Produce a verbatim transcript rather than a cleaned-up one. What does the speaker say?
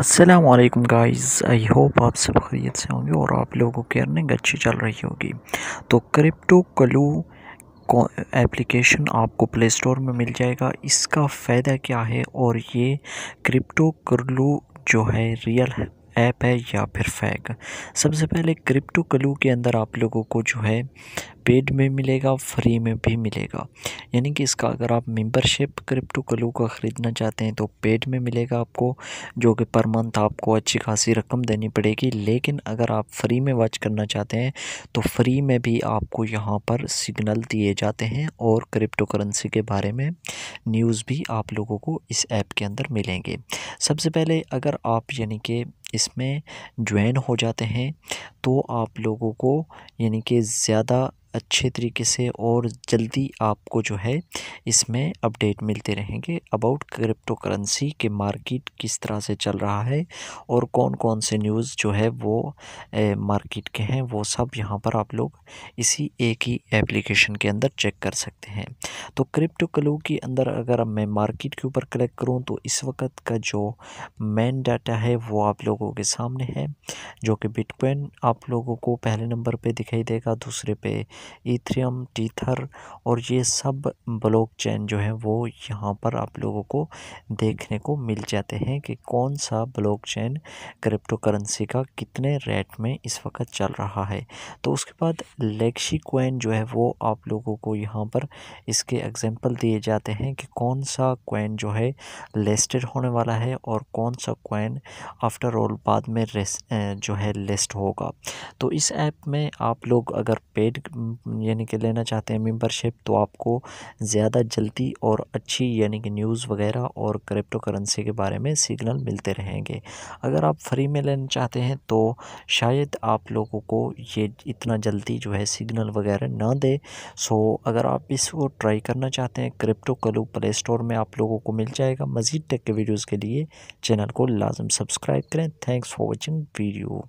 अस्सलामुअलैकुम guys, I hope आप सब खैरियत से होंगे और आप लोगों की अर्निंग अच्छी चल रही होगी। तो क्रिप्टो क्लू एप्लीकेशन आपको प्ले स्टोर में मिल जाएगा। इसका फ़ायदा क्या है और ये क्रिप्टो क्लू जो है रियल है ऐप है या फिर फेक। सबसे पहले क्रिप्टो क्लू के अंदर आप लोगों को जो है पेड में मिलेगा, फ्री में भी मिलेगा। यानी कि इसका अगर आप मेंबरशिप क्रिप्टो क्लू का ख़रीदना चाहते हैं तो पेड में मिलेगा आपको, जो कि पर मंथ आपको अच्छी खासी रकम देनी पड़ेगी। लेकिन अगर आप फ्री में वॉच करना चाहते हैं तो फ्री में भी आपको यहाँ पर सिग्नल दिए जाते हैं और क्रिप्टो करेंसी के बारे में न्यूज़ भी आप लोगों को इस ऐप के अंदर मिलेंगे। सबसे पहले अगर आप यानी कि इसमें ज्वाइन हो जाते हैं तो आप लोगों को यानी कि ज़्यादा अच्छे तरीके से और जल्दी आपको जो है इसमें अपडेट मिलते रहेंगे अबाउट क्रिप्टो करेंसी के मार्केट किस तरह से चल रहा है और कौन कौन से न्यूज़ जो है वो मार्केट के हैं, वो सब यहाँ पर आप लोग इसी एक ही एप्लीकेशन के अंदर चेक कर सकते हैं। तो क्रिप्टो क्लू के अंदर अगर मैं मार्केट के ऊपर क्लिक करूँ तो इस वक्त का जो मेन डाटा है वो आप लोगों के सामने है, जो कि बिटकॉइन आप लोगों को पहले नंबर पर दिखाई देगा, दूसरे पर इथेरियम, टीथर और ये सब ब्लॉकचेन जो है वो यहाँ पर आप लोगों को देखने को मिल जाते हैं कि कौन सा ब्लॉकचेन क्रिप्टो करेंसी का कितने रेट में इस वक्त चल रहा है। तो उसके बाद लेक्शी कॉइन जो है वो आप लोगों को यहाँ पर इसके एग्जांपल दिए जाते हैं कि कौन सा कॉइन जो है लिस्टेड होने वाला है और कौन सा कॉइन आफ्टर ऑल बाद में जो है लिस्ट होगा। तो इस ऐप में आप लोग अगर पेड यानी कि लेना चाहते हैं मेंबरशिप तो आपको ज़्यादा जल्दी और अच्छी यानी कि न्यूज़ वगैरह और क्रिप्टो करेंसी के बारे में सिग्नल मिलते रहेंगे। अगर आप फ्री में लेना चाहते हैं तो शायद आप लोगों को ये इतना जल्दी जो है सिग्नल वगैरह ना दे। सो अगर आप इसको ट्राई करना चाहते हैं क्रिप्टो क्लू प्ले स्टोर में आप लोगों को मिल जाएगा। मज़ीद टेक के वीडियोज़ के लिए चैनल को लाजम सब्सक्राइब करें। Thanks for watching video.